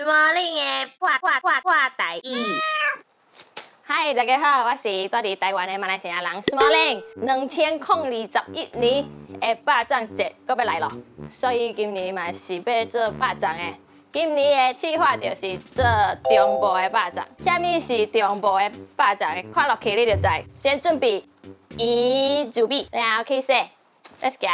Smalling 的破台语。嗨，大家好，我是住伫台湾的马来西亚人 Smalling。2021年的巴掌节搁要来咯，所以今年嘛是要做巴掌的。今年的计划就是做中部的巴掌。啥物是中部的巴掌？看落去你就知。先准备圆珠笔，然后去洗。Let's go。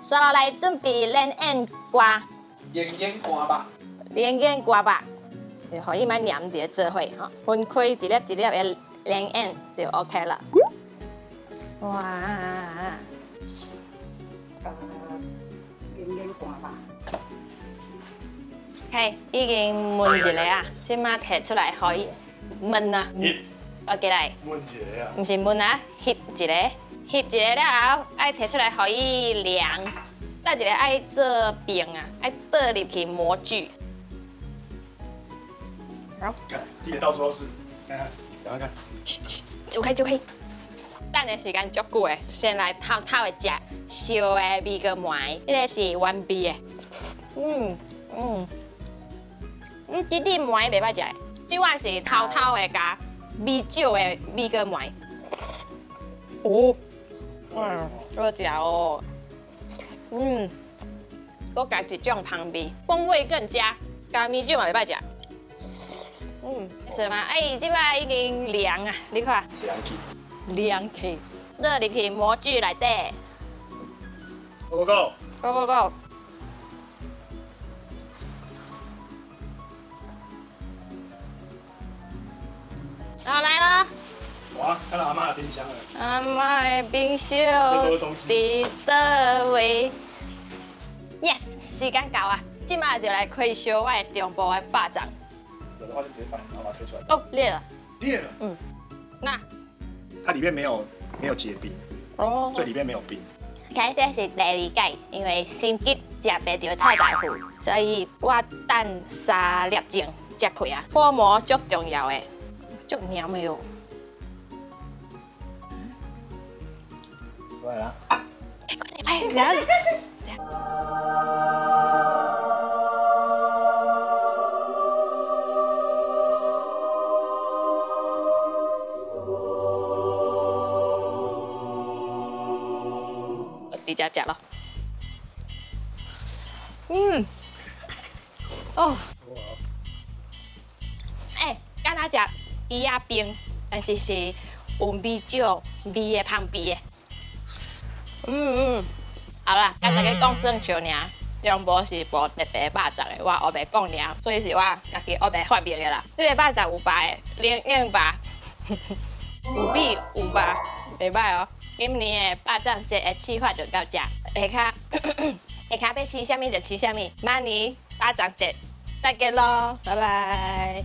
刷落来准备冷硬瓜，冷硬瓜吧，就可以买黏在做伙吼，分开一粒一粒的冷硬就 OK 了。哇，冷硬瓜吧，嘿，已经焖一个啊，即马摕出来可以焖啊，我过来，焖一个啊，唔是焖啊，翕一个。翕一个了后，爱摕出来，可以凉。再一个爱做饼啊，爱倒入去模具。好，看，地到处都是，看看，等下看。就开。等的时间足久的，先来透透的食，烧的味个糜，这个是完美的。你滴滴糜袂歹食，这碗是透透的加米酒的味个糜。哦。好食哦，多加一种香味，风味更佳，加米酒嘛袂歹食。是吗？哎，即摆已经凉啊，你看。凉气。热入去模具内底。Go！好来咯。哇，看到阿妈的冰箱了。阿妈的冰箱。伫倒位 ？Yes， 时间到啊！即马就来开烧我的中部的巴掌。有的话就直接把阿妈推出来。哦，裂了。那它里面没有结冰。哦。所以里面没有冰。开始是第二届，因为心急食袂到臭豆腐，所以我等3粒钟才开啊。泡沫足重要诶，足黏诶哦。快啦！快！直接食咯。哦。敢若食伊啊冰，但是有米酒味的香味的。好啦，甲大家讲算笑尔，中部是无特别巴掌的，我后白讲尔，所以是我家己后白发明的啦。这个巴掌有白的，冷硬吧，有米有吧，袂歹哦。今年的巴掌节的计划就到这，下骹要吃啥物就吃啥物，明年巴掌节再见咯，拜拜。